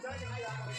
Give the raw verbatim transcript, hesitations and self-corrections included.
Jangan